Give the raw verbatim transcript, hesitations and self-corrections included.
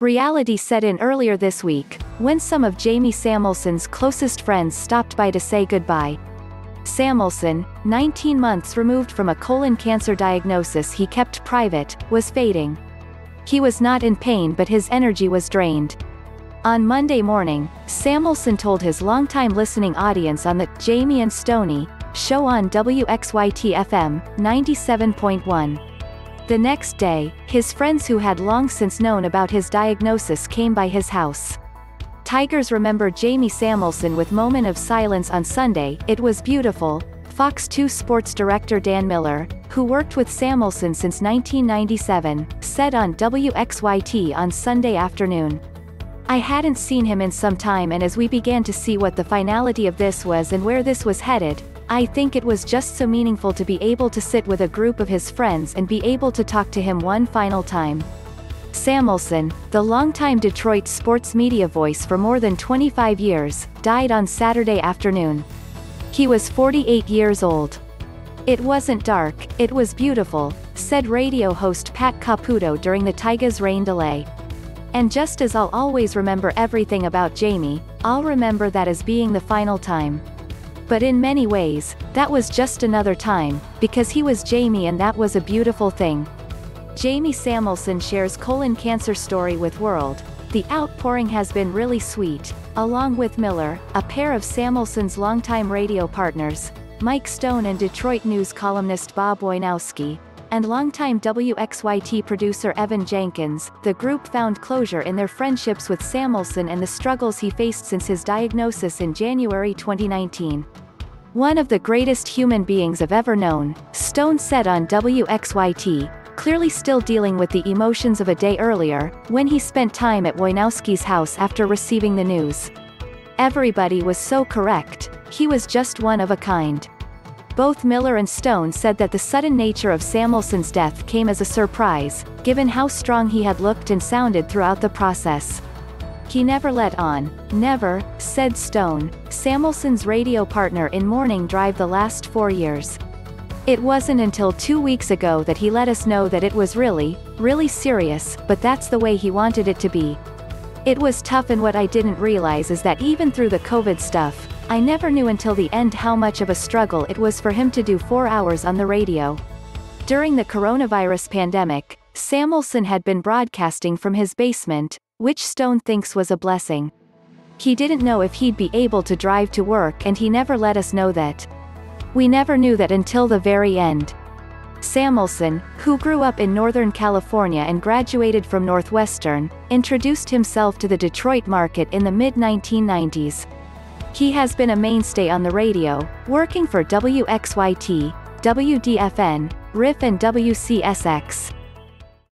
Reality set in earlier this week, when some of Jamie Samuelson's closest friends stopped by to say goodbye. Samuelson, nineteen months removed from a colon cancer diagnosis he kept private, was fading. He was not in pain, but his energy was drained. On Monday morning, Samuelson told his longtime listening audience on the Jamie and Stoney show on W X Y T F M ninety-seven point one. The next day, his friends who had long since known about his diagnosis came by his house. Tigers remember Jamie Samuelson with moment of silence on Sunday. It was beautiful. Fox two sports director Dan Miller, who worked with Samuelson since nineteen ninety-seven, said on W X Y T on Sunday afternoon, "I hadn't seen him in some time, and as we began to see what the finality of this was and where this was headed, I think it was just so meaningful to be able to sit with a group of his friends and be able to talk to him one final time." Samuelson, the longtime Detroit sports media voice for more than twenty-five years, died on Saturday afternoon. He was forty-eight years old. "It wasn't dark, it was beautiful," said radio host Pat Caputo during the Tigers' rain delay. "And just as I'll always remember everything about Jamie, I'll remember that as being the final time. But in many ways, that was just another time, because he was Jamie, and that was a beautiful thing." Jamie Samuelson shares colon cancer story with World. "The outpouring has been really sweet," along with Miller, a pair of Samuelson's longtime radio partners, Mike Stone and Detroit News columnist Bob Wojnowski, and longtime W X Y T producer Evan Jankens. The group found closure in their friendships with Samuelson and the struggles he faced since his diagnosis in January twenty nineteen. "One of the greatest human beings I've ever known," Stone said on W X Y T. Clearly still dealing with the emotions of a day earlier, when he spent time at Wojnowski's house after receiving the news. "Everybody was so correct. He was just one of a kind." Both Miller and Stone said that the sudden nature of Samuelson's death came as a surprise, given how strong he had looked and sounded throughout the process. "He never let on, never," said Stone, Samuelson's radio partner in morning drive the last four years. "It wasn't until two weeks ago that he let us know that it was really, really serious, but that's the way he wanted it to be. It was tough, and what I didn't realize is that even through the COVID stuff, I never knew until the end how much of a struggle it was for him to do four hours on the radio." During the coronavirus pandemic, Samuelson had been broadcasting from his basement, which Stone thinks was a blessing. "He didn't know if he'd be able to drive to work, and he never let us know that. We never knew that until the very end." Samuelson, who grew up in Northern California and graduated from Northwestern, introduced himself to the Detroit market in the mid nineteen nineties. He has been a mainstay on the radio, working for W X Y T, W D F N, R I F, and W C S X.